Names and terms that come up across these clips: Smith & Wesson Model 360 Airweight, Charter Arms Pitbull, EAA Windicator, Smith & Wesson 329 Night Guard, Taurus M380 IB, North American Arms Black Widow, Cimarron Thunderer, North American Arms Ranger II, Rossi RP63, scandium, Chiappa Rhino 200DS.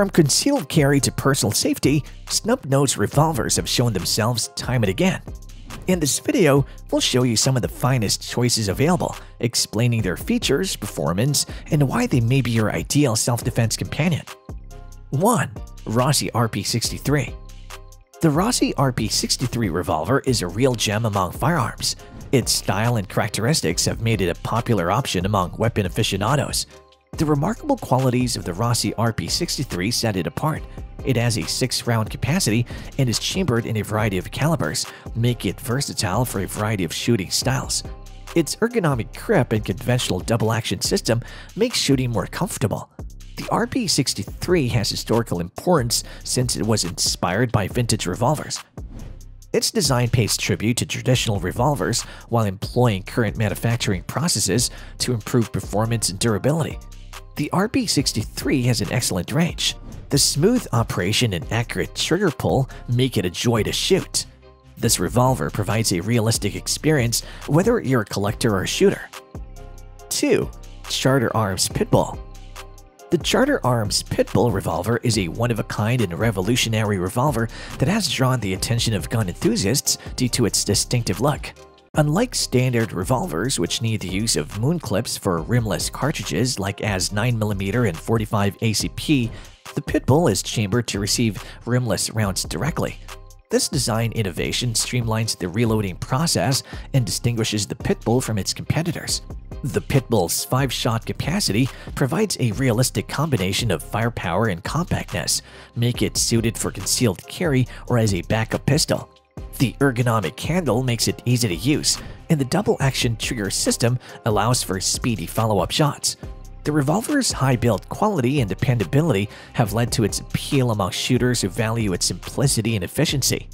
From concealed carry to personal safety, snub-nosed revolvers have shown themselves time and again. In this video, we'll show you some of the finest choices available, explaining their features, performance, and why they may be your ideal self-defense companion. 1. Rossi RP63. The Rossi RP63 revolver is a real gem among firearms. Its style and characteristics have made it a popular option among weapon aficionados. The remarkable qualities of the Rossi RP63 set it apart. It has a 6-round capacity and is chambered in a variety of calibers, making it versatile for a variety of shooting styles. Its ergonomic grip and conventional double-action system make shooting more comfortable. The RP63 has historical importance since it was inspired by vintage revolvers. Its design pays tribute to traditional revolvers while employing current manufacturing processes to improve performance and durability. The RP63 has an excellent range. The smooth operation and accurate trigger pull make it a joy to shoot. This revolver provides a realistic experience whether you're a collector or a shooter. 2. Charter Arms Pitbull. The Charter Arms Pitbull revolver is a one-of-a-kind and revolutionary revolver that has drawn the attention of gun enthusiasts due to its distinctive look. Unlike standard revolvers, which need the use of moon clips for rimless cartridges like as 9mm and 45 ACP, the Pitbull is chambered to receive rimless rounds directly. This design innovation streamlines the reloading process and distinguishes the Pitbull from its competitors. The Pitbull's 5-shot capacity provides a realistic combination of firepower and compactness, making it suited for concealed carry or as a backup pistol. The ergonomic handle makes it easy to use, and the double-action trigger system allows for speedy follow-up shots. The revolver's high build quality and dependability have led to its appeal among shooters who value its simplicity and efficiency.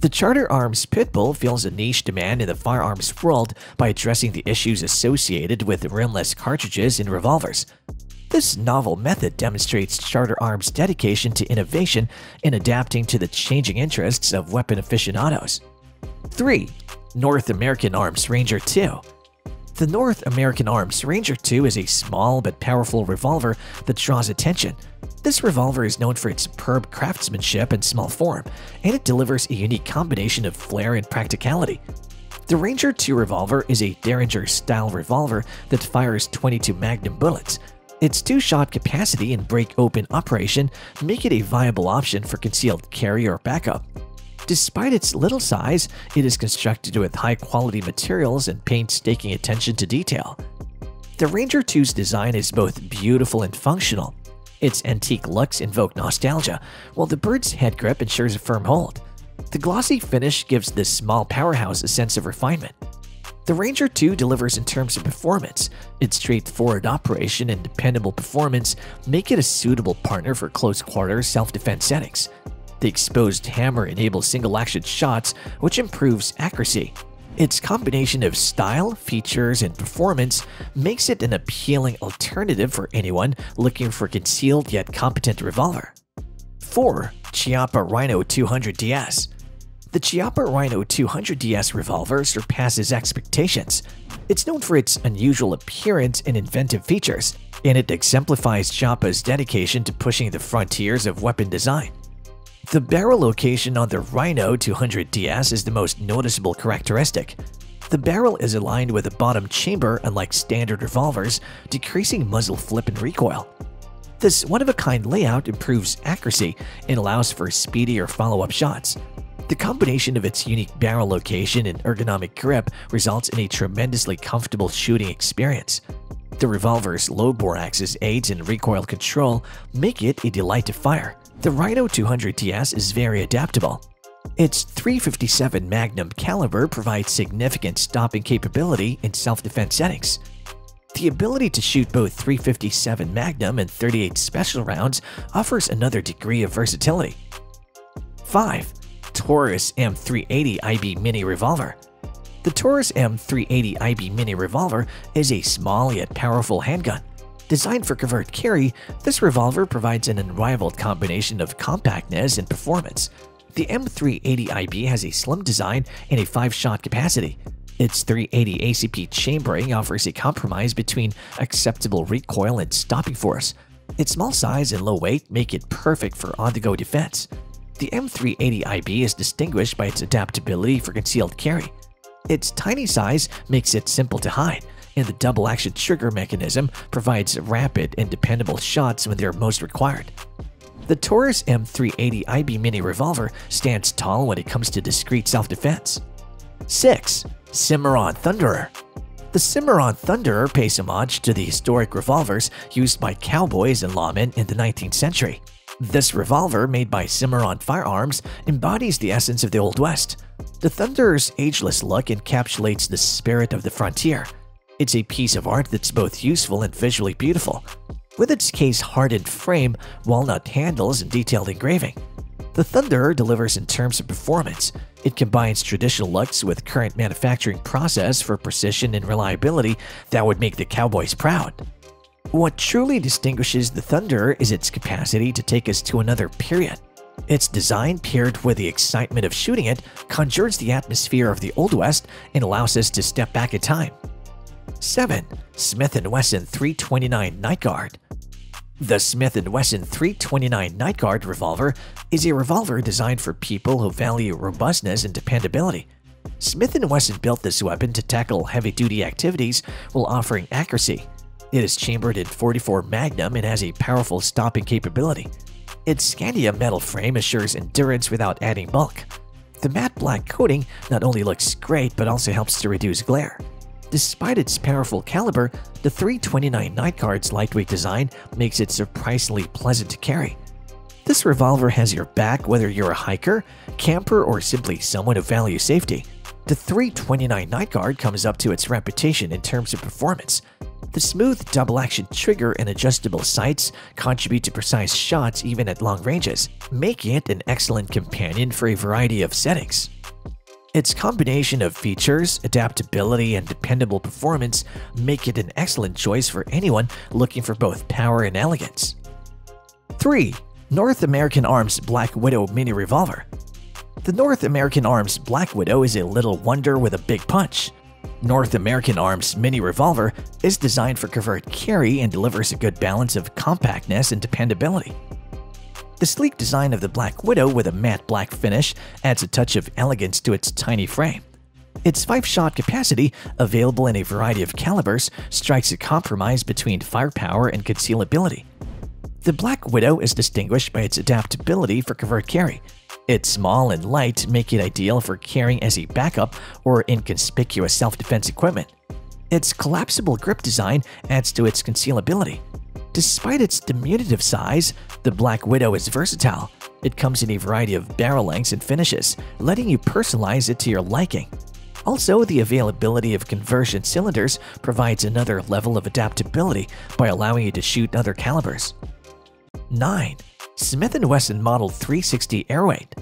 The Charter Arms Pitbull fills a niche demand in the firearms world by addressing the issues associated with rimless cartridges in revolvers. This novel method demonstrates Charter Arms' dedication to innovation in adapting to the changing interests of weapon aficionados. 3. North American Arms Ranger II. The North American Arms Ranger II is a small but powerful revolver that draws attention. This revolver is known for its superb craftsmanship and small form, and it delivers a unique combination of flair and practicality. The Ranger II revolver is a Derringer-style revolver that fires 22 Magnum bullets. Its 2-shot capacity and break-open operation make it a viable option for concealed carry or backup. Despite its little size, it is constructed with high-quality materials and painstaking attention to detail. The Ranger II's design is both beautiful and functional. Its antique looks invoke nostalgia, while the bird's head grip ensures a firm hold. The glossy finish gives this small powerhouse a sense of refinement. The Ranger II delivers in terms of performance. Its straightforward operation and dependable performance make it a suitable partner for close-quarter self-defense settings. The exposed hammer enables single-action shots, which improves accuracy. Its combination of style, features, and performance makes it an appealing alternative for anyone looking for a concealed yet competent revolver. 4. Chiappa Rhino 200DS. The Chiappa Rhino 200DS revolver surpasses expectations. It's known for its unusual appearance and inventive features, and it exemplifies Chiappa's dedication to pushing the frontiers of weapon design. The barrel location on the Rhino 200DS is the most noticeable characteristic. The barrel is aligned with the bottom chamber, unlike standard revolvers, decreasing muzzle flip and recoil. This one-of-a-kind layout improves accuracy and allows for speedier follow-up shots. The combination of its unique barrel location and ergonomic grip results in a tremendously comfortable shooting experience. The revolver's low-bore axis aids in recoil control, making it a delight to fire. The Rhino 200DS is very adaptable. Its .357 Magnum caliber provides significant stopping capability in self-defense settings. The ability to shoot both .357 Magnum and .38 Special rounds offers another degree of versatility. 5. Taurus M380 IB Mini Revolver. The Taurus M380 IB Mini Revolver is a small yet powerful handgun. Designed for covert carry, this revolver provides an unrivaled combination of compactness and performance. The M380 IB has a slim design and a 5-shot capacity. Its .380 ACP chambering offers a compromise between acceptable recoil and stopping force. Its small size and low weight make it perfect for on-the-go defense. The M380 IB is distinguished by its adaptability for concealed carry. Its tiny size makes it simple to hide, and the double-action trigger mechanism provides rapid and dependable shots when they're most required. The Taurus M380 IB Mini Revolver stands tall when it comes to discreet self-defense. 6. Cimarron Thunderer. The Cimarron Thunderer pays homage to the historic revolvers used by cowboys and lawmen in the 19th century. This revolver, made by Cimarron Firearms, embodies the essence of the Old West. The Thunderer's ageless look encapsulates the spirit of the frontier. It's a piece of art that's both useful and visually beautiful. With its case-hardened frame, walnut handles, and detailed engraving, the Thunderer delivers in terms of performance. It combines traditional looks with current manufacturing process for precision and reliability that would make the cowboys proud. What truly distinguishes the Thunderer is its capacity to take us to another period. Its design, paired with the excitement of shooting it, conjures the atmosphere of the Old West and allows us to step back in time. 7. Smith & Wesson 329 Night Guard. The Smith & Wesson 329 Night Guard revolver is a revolver designed for people who value robustness and dependability. Smith & Wesson built this weapon to tackle heavy-duty activities while offering accuracy. It is chambered in .44 Magnum and has a powerful stopping capability. Its scandium metal frame assures endurance without adding bulk. The matte black coating not only looks great but also helps to reduce glare. Despite its powerful caliber, the 329 Night Guard's lightweight design makes it surprisingly pleasant to carry. This revolver has your back whether you're a hiker, camper, or simply someone who values safety. The 329 Night Guard comes up to its reputation in terms of performance. The smooth double-action trigger and adjustable sights contribute to precise shots even at long ranges, making it an excellent companion for a variety of settings. Its combination of features, adaptability, and dependable performance make it an excellent choice for anyone looking for both power and elegance. 3. North American Arms Black Widow Mini Revolver. The North American Arms Black Widow is a little wonder with a big punch. North American Arms Mini Revolver is designed for covert carry and delivers a good balance of compactness and dependability. The sleek design of the Black Widow with a matte black finish adds a touch of elegance to its tiny frame. Its 5-shot capacity, available in a variety of calibers, strikes a compromise between firepower and concealability. The Black Widow is distinguished by its adaptability for covert carry. It's small and light, making it ideal for carrying as a backup or inconspicuous self-defense equipment. Its collapsible grip design adds to its concealability. Despite its diminutive size, the Black Widow is versatile. It comes in a variety of barrel lengths and finishes, letting you personalize it to your liking. Also, the availability of conversion cylinders provides another level of adaptability by allowing you to shoot other calibers. 9. Smith & Wesson Model 360 Airweight.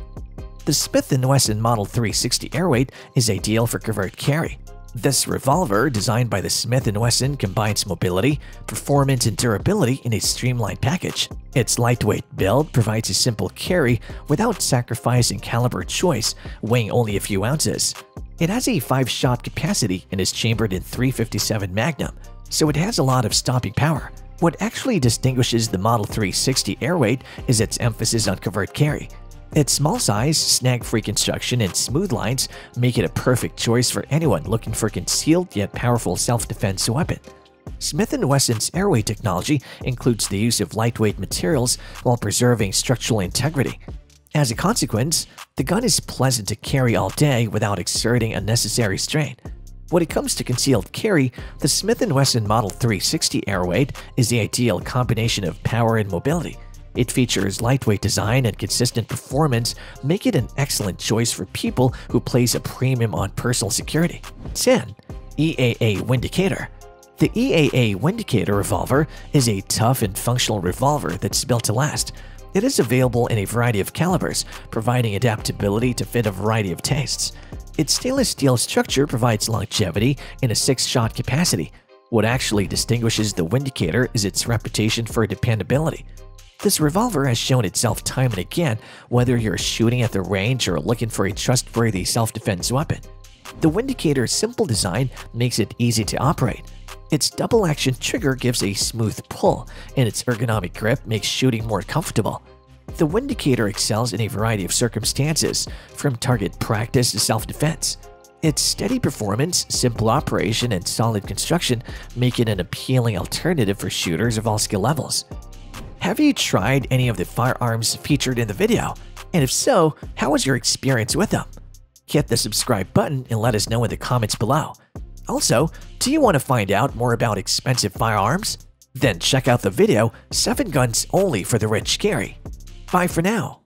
The Smith & Wesson Model 360 Airweight is ideal for covert carry. This revolver, designed by the Smith & Wesson, combines mobility, performance, and durability in a streamlined package. Its lightweight build provides a simple carry without sacrificing caliber choice, weighing only a few ounces. It has a 5-shot capacity and is chambered in .357 Magnum, so it has a lot of stopping power. What actually distinguishes the Model 360 Airweight is its emphasis on covert carry. Its small size, snag-free construction, and smooth lines make it a perfect choice for anyone looking for concealed yet powerful self-defense weapon. Smith & Wesson's airweight technology includes the use of lightweight materials while preserving structural integrity. As a consequence, the gun is pleasant to carry all day without exerting unnecessary strain. When it comes to concealed carry, the Smith & Wesson Model 360 Airweight is the ideal combination of power and mobility. It features lightweight design and consistent performance, making it an excellent choice for people who place a premium on personal security. 10. EAA Windicator. The EAA Windicator revolver is a tough and functional revolver that's built to last. It is available in a variety of calibers, providing adaptability to fit a variety of tastes. Its stainless steel structure provides longevity and a 6-shot capacity. What actually distinguishes the Windicator is its reputation for dependability. This revolver has shown itself time and again, whether you're shooting at the range or looking for a trustworthy self-defense weapon. The Windicator's simple design makes it easy to operate. Its double-action trigger gives a smooth pull, and its ergonomic grip makes shooting more comfortable. The Windicator excels in a variety of circumstances, from target practice to self-defense. Its steady performance, simple operation, and solid construction make it an appealing alternative for shooters of all skill levels. Have you tried any of the firearms featured in the video? And if so, how was your experience with them? Hit the subscribe button and let us know in the comments below. Also, do you want to find out more about expensive firearms? Then check out the video, 7 Guns Only for the Rich Carry. Bye for now.